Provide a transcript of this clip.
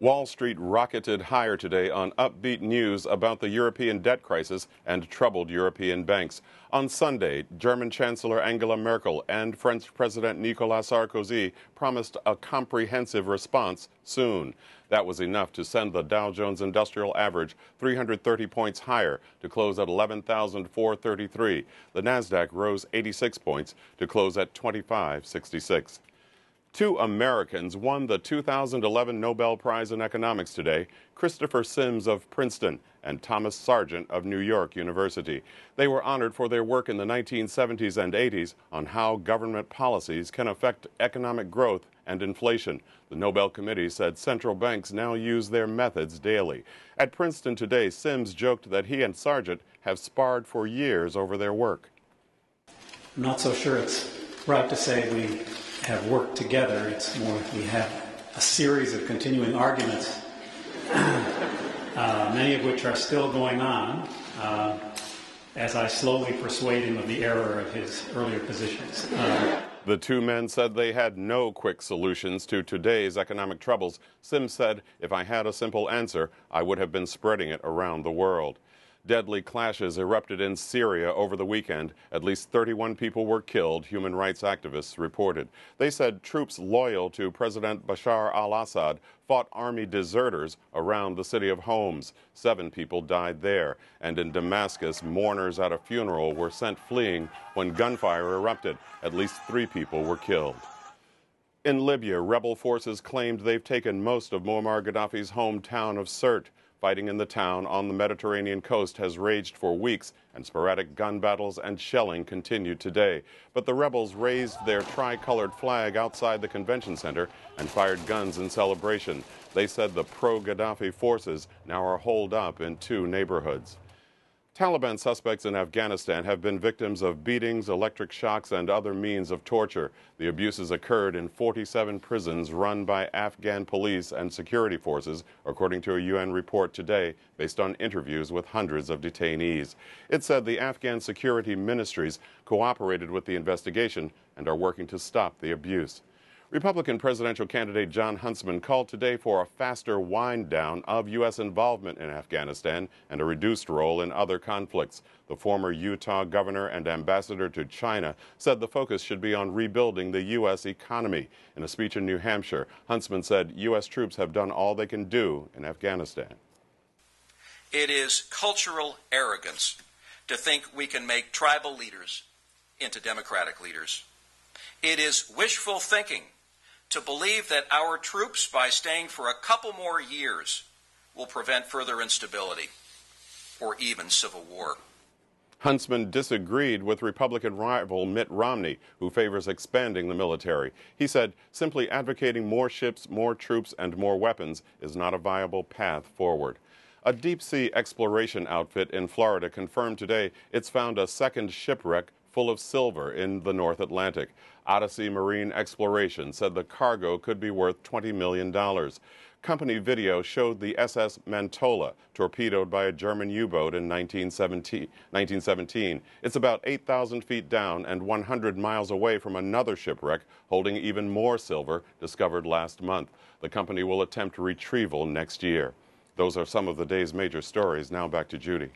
Wall Street rocketed higher today on upbeat news about the European debt crisis and troubled European banks. On Sunday, German Chancellor Angela Merkel and French President Nicolas Sarkozy promised a comprehensive response soon. That was enough to send the Dow Jones Industrial average 330 points higher to close at 11,433. The Nasdaq rose 86 points to close at 2566. Two Americans won the 2011 Nobel Prize in Economics today, Christopher Sims of Princeton and Thomas Sargent of New York University. They were honored for their work in the 1970s and 80s on how government policies can affect economic growth and inflation. The Nobel Committee said central banks now use their methods daily. At Princeton today, Sims joked that he and Sargent have sparred for years over their work. I'm not so sure it's right to say we have worked together. It's more we have a series of continuing arguments, many of which are still going on, as I slowly persuade him of the error of his earlier positions. The two men said they had no quick solutions to today's economic troubles. Sims said, "If I had a simple answer, I would have been spreading it around the world." Deadly clashes erupted in Syria over the weekend. At least 31 people were killed, human rights activists reported. They said troops loyal to President Bashar al-Assad fought army deserters around the city of Homs. 7 people died there. And in Damascus, mourners at a funeral were sent fleeing when gunfire erupted. At least 3 people were killed. In Libya, rebel forces claimed they've taken most of Muammar Gaddafi's hometown of Sirte. Fighting in the town on the Mediterranean coast has raged for weeks, and sporadic gun battles and shelling continue today. But the rebels raised their tri-colored flag outside the convention center and fired guns in celebration. They said the pro-Gaddafi forces now are holed up in 2 neighborhoods. Taliban suspects in Afghanistan have been victims of beatings, electric shocks, and other means of torture. The abuses occurred in 47 prisons run by Afghan police and security forces, according to a UN report today, based on interviews with hundreds of detainees. It said the Afghan security ministries cooperated with the investigation and are working to stop the abuse. Republican presidential candidate John Huntsman called today for a faster wind-down of U.S. involvement in Afghanistan and a reduced role in other conflicts. The former Utah governor and ambassador to China said the focus should be on rebuilding the U.S. economy. In a speech in New Hampshire, Huntsman said U.S. troops have done all they can do in Afghanistan. It is cultural arrogance to think we can make tribal leaders into democratic leaders. It is wishful thinking to believe that our troops, by staying for a couple more years, will prevent further instability or even civil war. Huntsman disagreed with Republican rival Mitt Romney, who favors expanding the military. He said simply advocating more ships, more troops, and more weapons is not a viable path forward. A deep-sea exploration outfit in Florida confirmed today it's found a second shipwreck full of silver in the North Atlantic. Odyssey Marine Exploration said the cargo could be worth $20 million. Company video showed the SS Mantola torpedoed by a German U-boat in 1917. It's about 8,000 feet down and 100 miles away from another shipwreck holding even more silver discovered last month. The company will attempt retrieval next year. Those are some of the day's major stories. Now back to Judy.